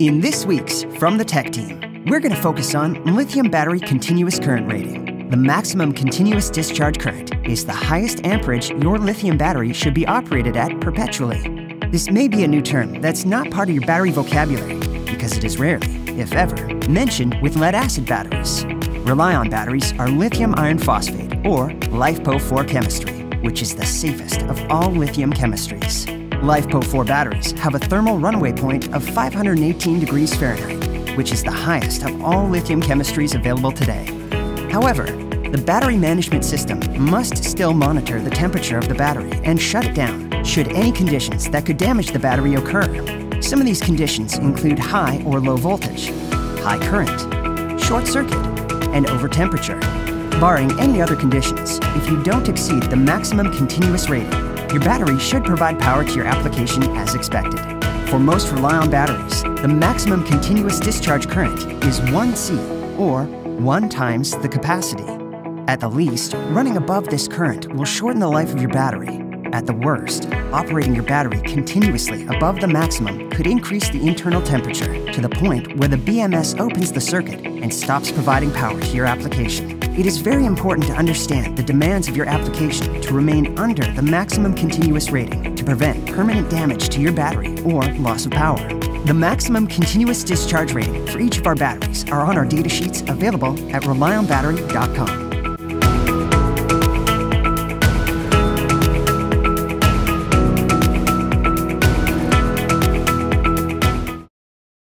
In this week's From the Tech Team, we're going to focus on lithium battery continuous current rating. The maximum continuous discharge current is the highest amperage your lithium battery should be operated at perpetually. This may be a new term that's not part of your battery vocabulary, because it is rarely, if ever, mentioned with lead-acid batteries. RELiON batteries are lithium iron phosphate, or LiFePO4 chemistry, which is the safest of all lithium chemistries. LiFePO4 batteries have a thermal runaway point of 518 degrees Fahrenheit, which is the highest of all lithium chemistries available today. However, the battery management system must still monitor the temperature of the battery and shut it down should any conditions that could damage the battery occur. Some of these conditions include high or low voltage, high current, short circuit, and overtemperature. Barring any other conditions, if you don't exceed the maximum continuous rating, your battery should provide power to your application as expected. For most RELiON batteries, the maximum continuous discharge current is 1C, or 1 times the capacity. At the least, running above this current will shorten the life of your battery. At the worst, operating your battery continuously above the maximum could increase the internal temperature to the point where the BMS opens the circuit and stops providing power to your application. It is very important to understand the demands of your application to remain under the maximum continuous rating to prevent permanent damage to your battery or loss of power. The maximum continuous discharge rating for each of our batteries are on our datasheets available at relionbattery.com.